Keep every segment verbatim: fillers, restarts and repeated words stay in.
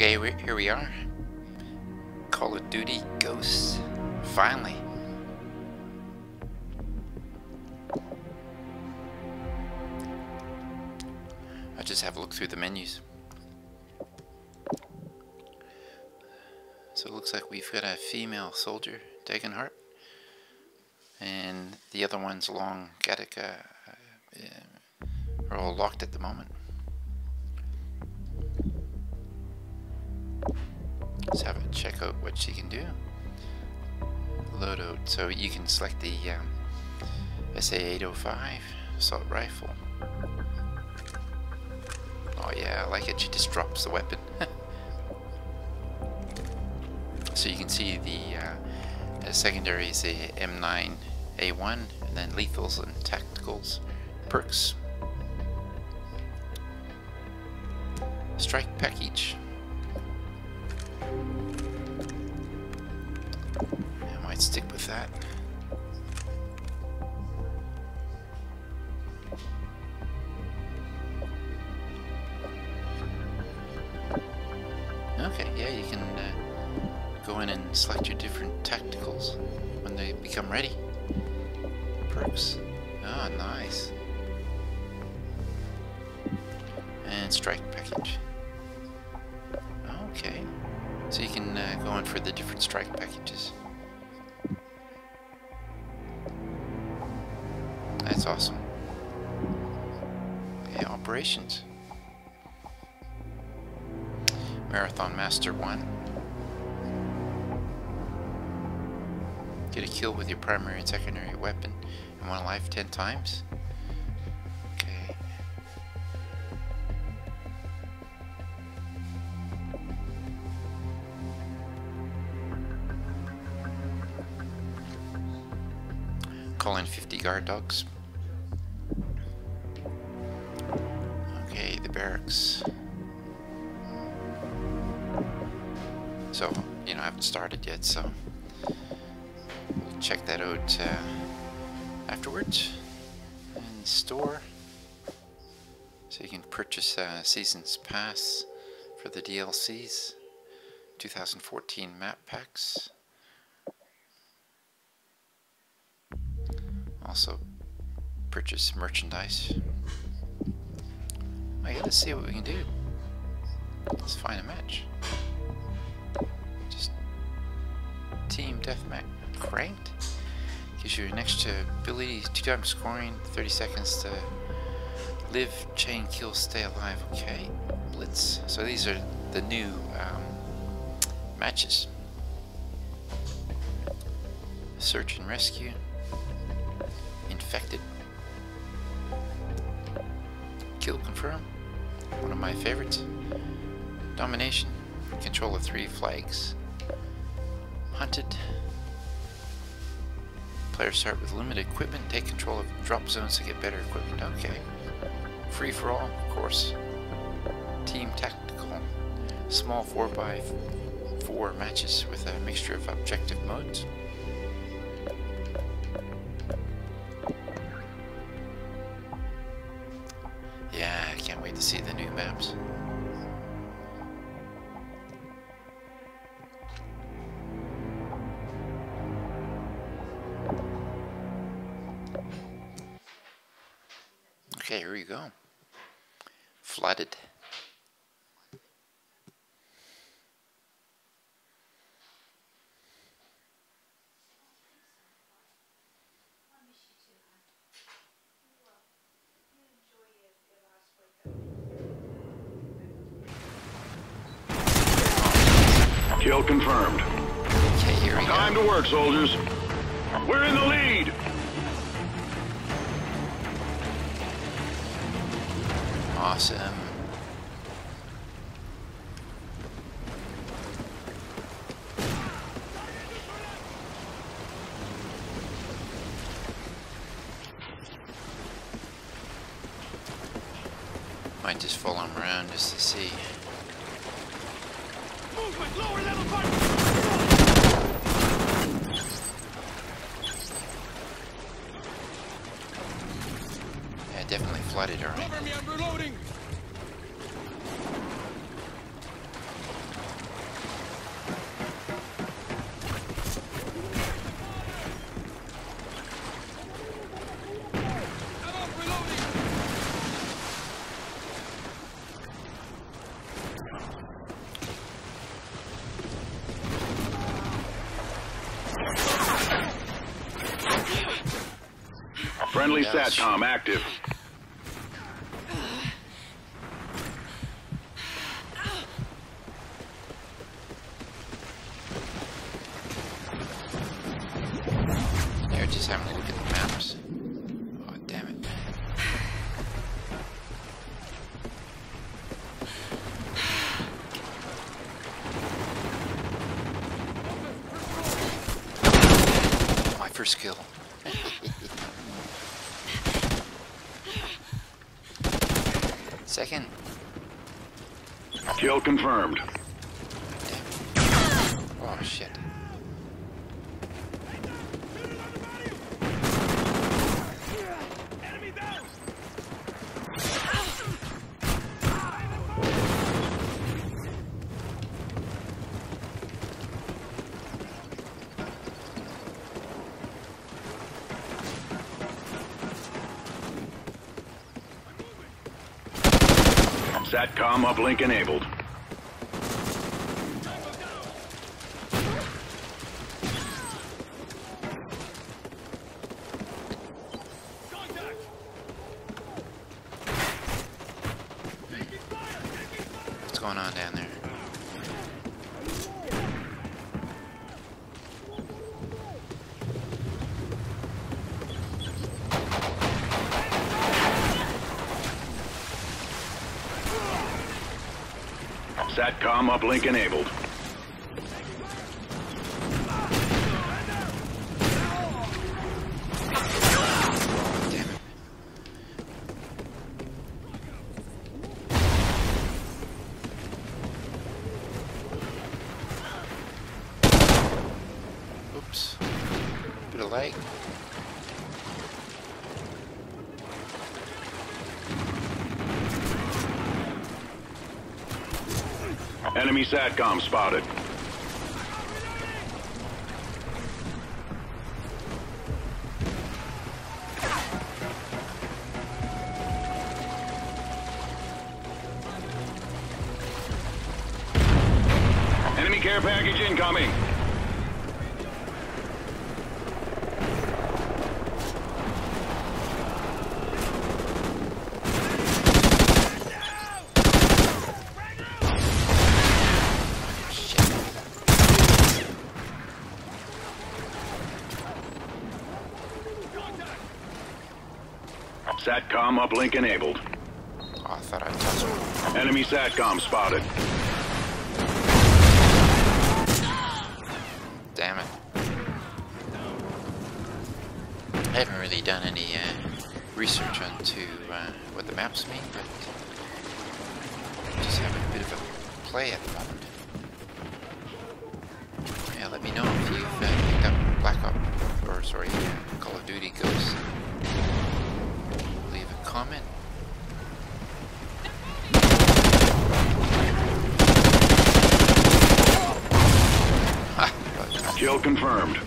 Okay, here we are. Call of Duty Ghosts. Finally. I'll just have a look through the menus. So it looks like we've got a female soldier, Degenhart, and the other one's long Gattaca uh, are all locked at the moment. Let's have a check out what she can do. Loadout. So you can select the um, S A eight oh five assault rifle. Oh yeah, I like it. She just drops the weapon. So you can see the, uh, the secondary is the M nine A one, and then lethals and tacticals, perks, strike package. I might stick with that. Okay, yeah, you can uh, go in and select your different tacticals when they become ready. Perks. Oh, nice. And strike package. Okay. So you can uh, go in for the different strike packages. That's awesome. Okay, operations. Marathon Master one. Get a kill with your primary and secondary weapon and one life ten times. Okay. Call in fifty guard dogs. Okay, the barracks. So, you know, I haven't started yet, so we'll check that out uh, afterwards. And store, so you can purchase uh, Season's Pass for the D L Cs, two thousand fourteen map packs, also purchase merchandise. Oh yeah, let's see what we can do. Let's find a match. Just team deathmatch. Ranked gives you an extra ability, two times scoring, thirty seconds to live, chain kill, stay alive. Okay, blitz. So these are the new um, matches. Search and rescue, infected, kill confirm, one of my favorites, domination, control of three flags, hunted. Players start with limited equipment, take control of drop zones to get better equipment. Okay. Free for all, of course. Team tactical. Small four by four matches with a mixture of objective modes. Yeah, I can't wait to see the new maps. Okay, here you go. Flooded. Kill confirmed. Okay, here we go. Time to work, soldiers. We're in the lead. Awesome. Might just follow him around just to see. Movement, lower level fire. Yeah, definitely flooded her. Cover me, I'm reloading. Friendly SATCOM active. They're just having a look at the maps. Oh, damn it. My first kill. Second. Kill confirmed. Oh shit. SATCOM uplink enabled. What's going on down there? SATCOM uplink enabled. Damn it. Oops. Bit of lag. Enemy SATCOM spotted. Enemy care package incoming. SATCOM uplink enabled. Oh, I thought I touched him. Enemy SATCOM spotted. Damn it. I haven't really done any uh, research onto uh, what the maps mean, but I'm just having a bit of a play at the moment. Yeah, let me know if you've uh, picked up Black Ops, or sorry, Call of Duty Ghosts. Comment. Kill confirmed.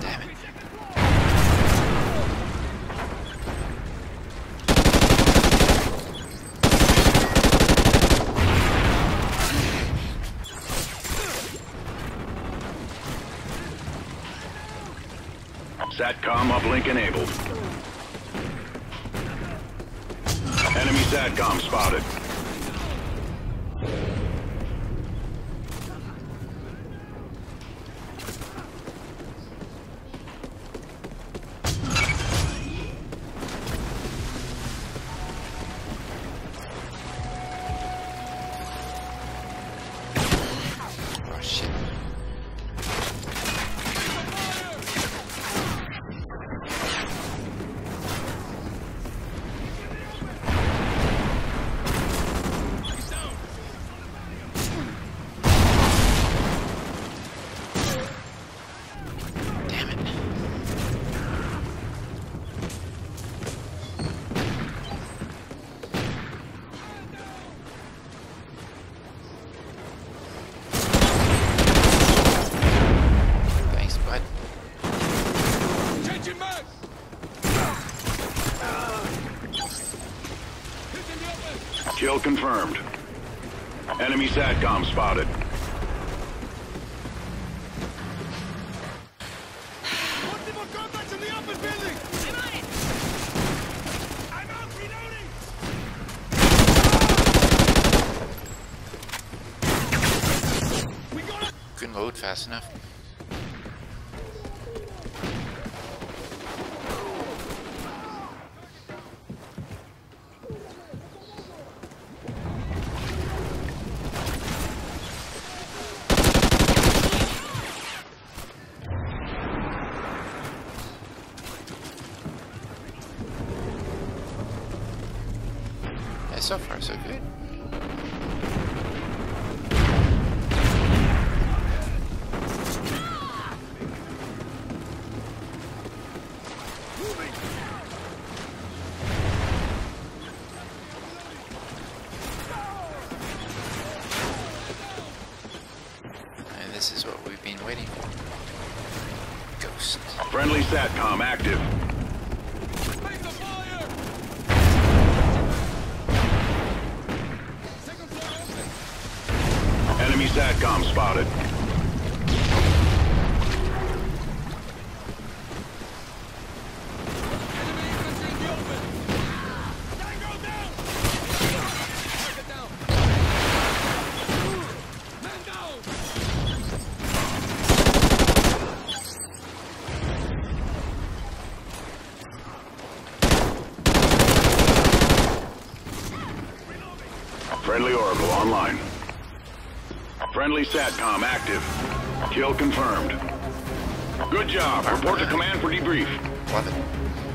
Damn it. SATCOM uplink enabled. Enemy SATCOM spotted. Kill confirmed. Enemy SATCOM spotted. reload fast enough. So far, so good. And this is what we've been waiting for. Ghosts. Friendly SATCOM active. Enemy SATCOM spotted. Friendly orbital online. Friendly SATCOM active. Kill confirmed. Good job. Report to command for debrief. Love it.